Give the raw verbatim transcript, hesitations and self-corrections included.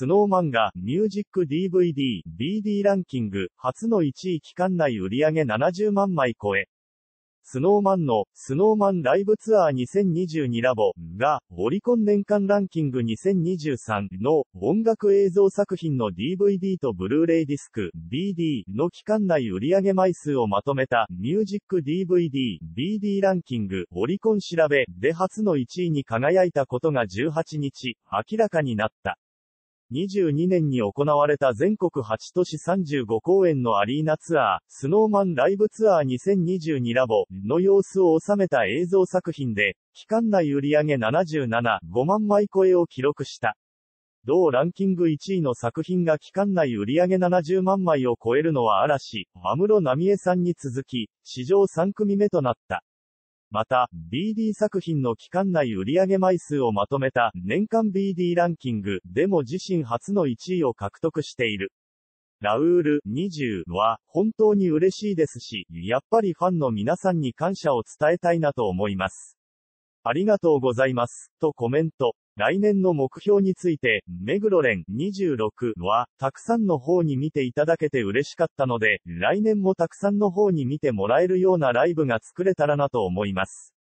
スノーマンが、ミュージック ディーブイディー、ビーディー ランキング、初のいちい期間内売上ななじゅうまんまい超え。スノーマンの、スノーマンライブツアーにせんにじゅうにラボが、オリコン年間ランキングにせんにじゅうさんの、音楽映像作品の ディーブイディー とブルーレイディスク、ビーディー の期間内売上枚数をまとめた、ミュージック ディーブイディー、ビーディー ランキング、オリコン調べ、で初のいちいに輝いたことがじゅうはちにち、明らかになった。にじゅうにねんに行われた全国はちとしさんじゅうご公演のアリーナツアー、スノーマンライブツアーにせんにじゅうにラボの様子を収めた映像作品で、期間内売上ななじゅうなな、ごまんまい超えを記録した。同ランキングいちいの作品が期間内売上ななじゅうまんまいを超えるのは嵐、安室奈美恵さんに続き、史上さんくみめとなった。また、ビーディー 作品の期間内売上枚数をまとめた年間 ビーディー ランキングでも自身初のいちいを獲得している。ラウールにじゅうは本当に嬉しいですし、やっぱりファンの皆さんに感謝を伝えたいなと思います。ありがとうございます、とコメント。来年の目標について、目黒蓮にじゅうろくは、たくさんの方に見ていただけて嬉しかったので、来年もたくさんの方に見てもらえるようなライブが作れたらなと思います。